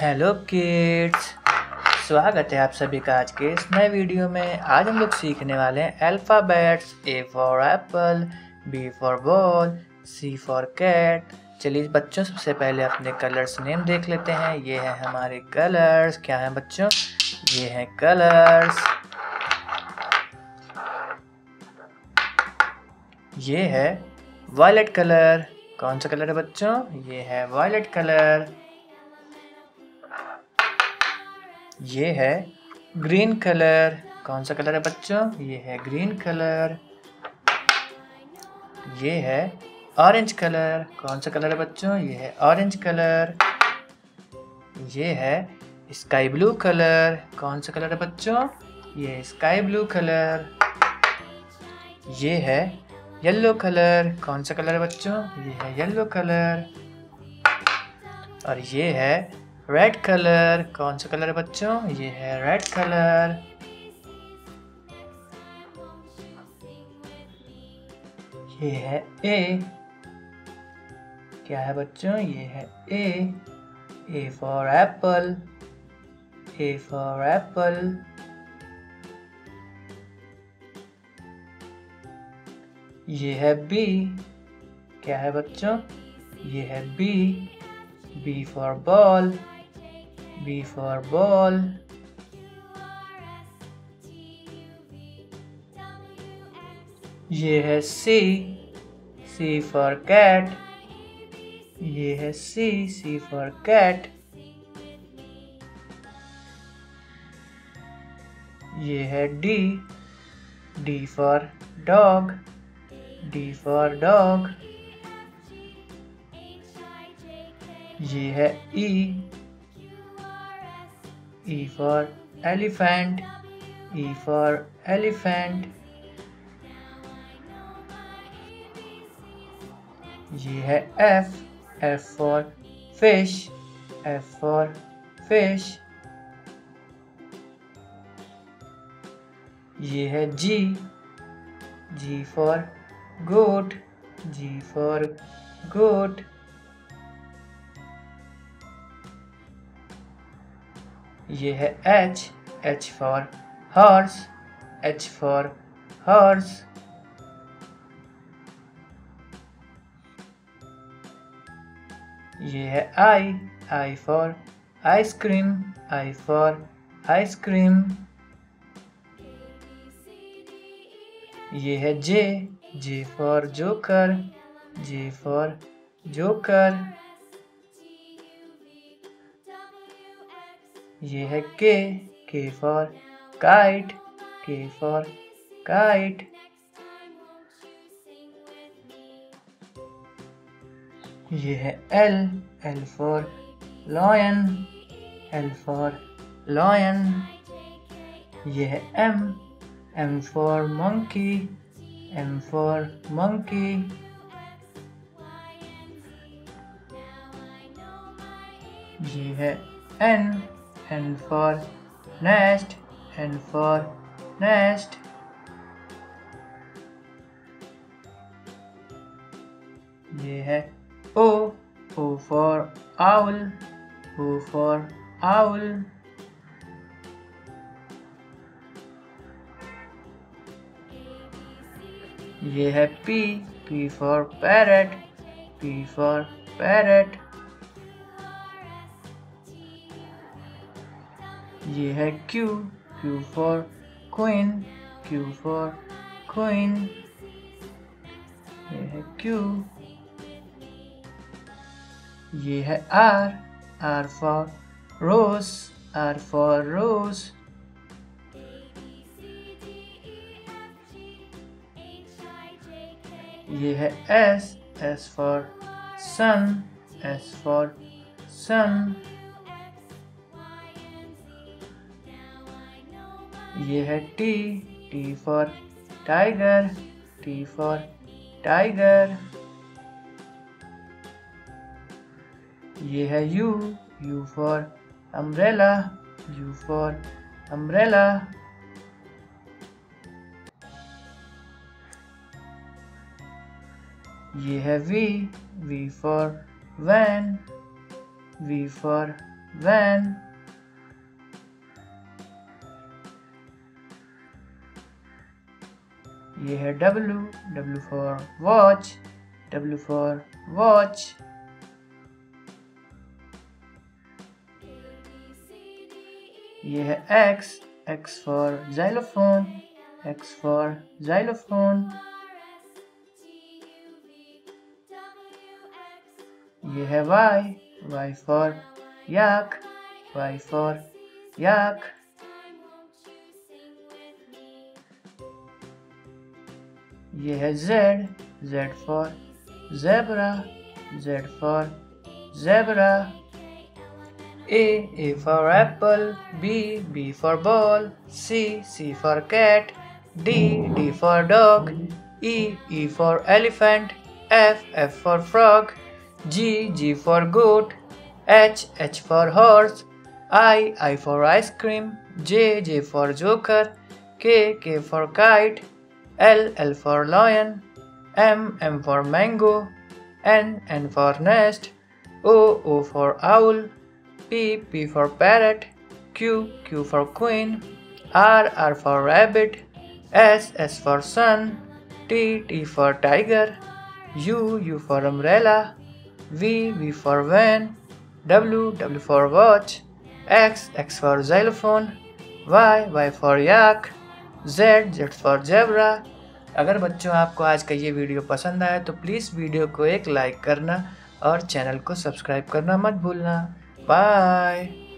Hello kids, स्वागत है आप सभी का आज के इस नए वीडियो में। आज हम लोग सीखने वाले हैं alphabets. A for apple, B for ball, C for cat. चलिए बच्चों, सबसे पहले अपने कलर्स नेम देख लेते हैं। ये हैं हमारे कलर्स। क्या हैं बच्चों? ये हैं कलर्स। ये है वायलेट कलर। कौन सा कलर है बच्चों? ये है वायलेट कलर। ये है ग्रीन कलर। कौन सा कलर है बच्चों? ये है ग्रीन कलर। ये है ऑरेंज कलर। कौन सा कलर है बच्चों? ये है ऑरेंज कलर। ये है स्काई ब्लू कलर। कौन सा कलर है बच्चों? ये स्काई ब्लू कलर। ये है येलो कलर। कौन सा कलर है बच्चों? ये है येलो कलर। और ये है रेड कलर। कौन सा कलर है बच्चों? ये है रेड कलर। ये है ए। क्या है बच्चों? ये है A. A for apple, A for apple. ये है बी। क्या है बच्चों? ये है B. B for ball, B for ball. ये है C, C for cat. ये है C, C for cat. ये है D, D for dog, D for dog. ये है E, E for elephant, E for elephant. ये है F, F for fish, F for fish. ये है G, G for goat, G for goat. ये है H, H for horse, H for horse. ये है I, I for ice cream, I for ice cream. ये है J, J for joker, J for joker. ये है K, K for kite, K for kite. ये है L, L for lion, L for lion. ये है M, M for monkey, M for monkey. ये है N, N for nest, N for nest. ये है O, O for owl, O for owl. ये है P, P for parrot, P for parrot. ये है Q, Q for queen, Q for queen. ये है Q. ये है R, R for rose, R for rose. ये है S, S for sun, S for sun. ये है T, T for tiger, T for tiger. ये है U, U for umbrella, U for umbrella. ये है V, V for van, V for Then ये है W, W for watch, W for watch. ये है X, X for xylophone, X for xylophone. ये है Y, Y for yak, Y for yak. ये है Z, Z for zebra, Z for zebra. A for apple, B, B for ball, C, C for cat, D, D for dog, E, E for elephant, F, F for frog, G, G for goat, H, H for horse, I for ice cream, J, J for joker, K, K for kite, L, L for lion, M, M for mango, N, N for nest, O, O for owl, P, P for parrot, Q, Q for queen, R, R for rabbit, S, S for sun, T, T for tiger, U, U for umbrella, V, V for van, W, W for watch, X, X for xylophone, Y, Y for yak, Z, Z for zebra. अगर बच्चों आपको आज का ये video पसंद आया तो please video को एक लाइक करना और चैनल को सब्सक्राइब करना मत भूलना. बाय.